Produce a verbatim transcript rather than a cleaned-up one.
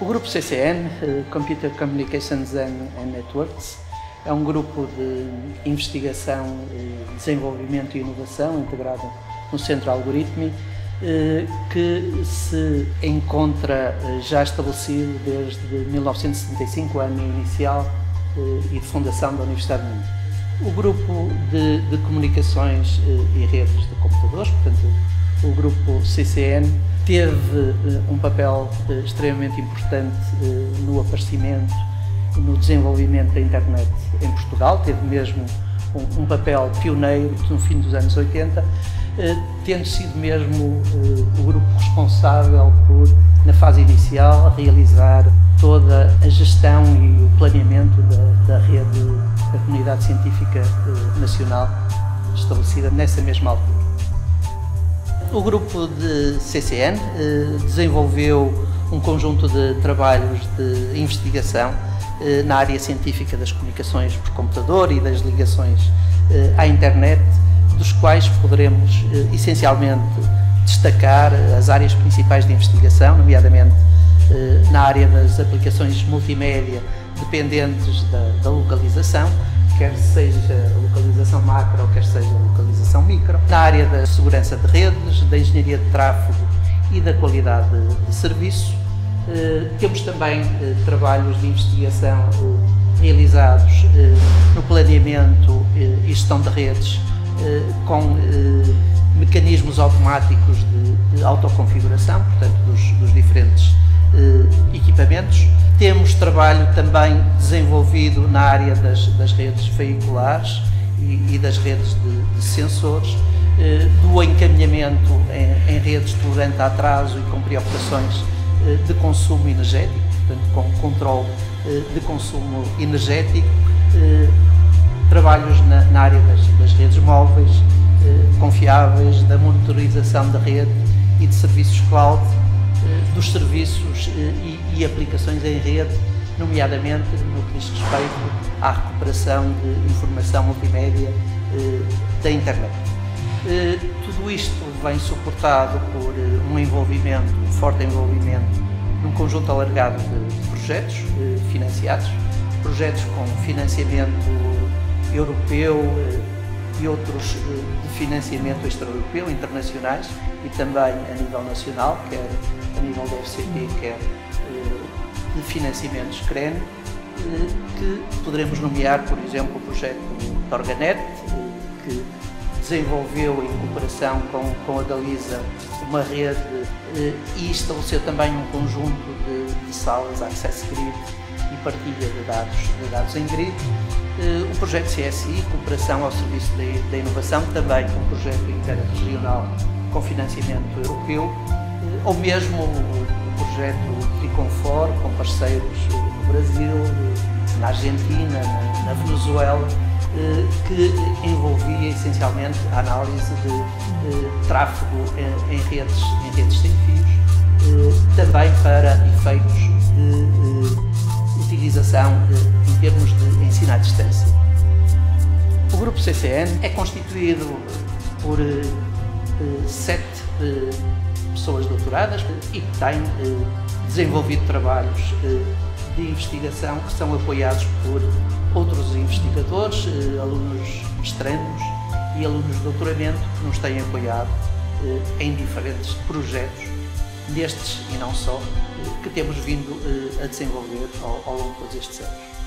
O grupo C C N, Computer Communications and, and Networks, é um grupo de investigação, desenvolvimento e inovação integrado no Centro Algoritmi, que se encontra já estabelecido desde mil novecentos e setenta e cinco, ano inicial e de fundação da Universidade do Minho. O grupo de, de comunicações e redes de computadores, portanto, o grupo C C N, teve um papel extremamente importante no aparecimento, no desenvolvimento da internet em Portugal, teve mesmo um, um papel pioneiro no fim dos anos oitenta, eh, tendo sido mesmo eh, o grupo responsável por, na fase inicial, realizar toda a gestão e o planeamento da, da rede da Comunidade Científica eh, Nacional, estabelecida nessa mesma altura. O grupo de C C N eh, desenvolveu um conjunto de trabalhos de investigação eh, na área científica das comunicações por computador e das ligações eh, à internet, dos quais poderemos eh, essencialmente destacar as áreas principais de investigação, nomeadamente eh, na área das aplicações multimédia dependentes da, da localização, quer seja localização macro, quer seja localização micro, na área da segurança de redes, da engenharia de tráfego e da qualidade de serviço. Eh, temos também eh, trabalhos de investigação eh, realizados eh, no planeamento eh, e gestão de redes eh, com eh, mecanismos automáticos de, de autoconfiguração, portanto, dos, dos diferentes eh, equipamentos. Temos trabalho também desenvolvido na área das, das redes veiculares e, e das redes de, de sensores, do encaminhamento em, em redes tolerante a atraso e com preocupações de consumo energético, portanto, com controle de consumo energético, trabalhos na, na área das, das redes móveis, confiáveis, da monitorização da rede e de serviços cloud, dos serviços e, e aplicações em rede, nomeadamente no que diz respeito à recuperação de informação multimédia da internet. Uh, tudo isto vem suportado por uh, um envolvimento, um forte envolvimento, num conjunto alargado de, de projetos uh, financiados, projetos com financiamento europeu uh, e outros uh, de financiamento extra-europeu, internacionais e também a nível nacional, quer a nível da F C T, quer uh, de financiamentos CREN, uh, que poderemos nomear, por exemplo, o projeto TORGANET, uh, que desenvolveu em cooperação com, com a Galiza uma rede eh, e estabeleceu também um conjunto de, de salas Access Grid e partilha de dados, de dados em grid. Eh, o projeto C S I, cooperação ao serviço da inovação, também um projeto interregional com financiamento europeu, eh, ou mesmo o projeto TICONFOR, com parceiros no Brasil, na Argentina, na, na Venezuela, que envolvia essencialmente a análise de eh, tráfego em, em, redes, em redes sem fios, eh, também para efeitos de eh, utilização de, em termos de ensino à distância. O grupo C C N é constituído por eh, sete eh, pessoas doutoradas e que têm eh, desenvolvido trabalhos eh, de investigação que são apoiados por outros investigadores, alunos mestrandos e alunos de doutoramento que nos têm apoiado em diferentes projetos, destes e não só, que temos vindo a desenvolver ao longo destes anos.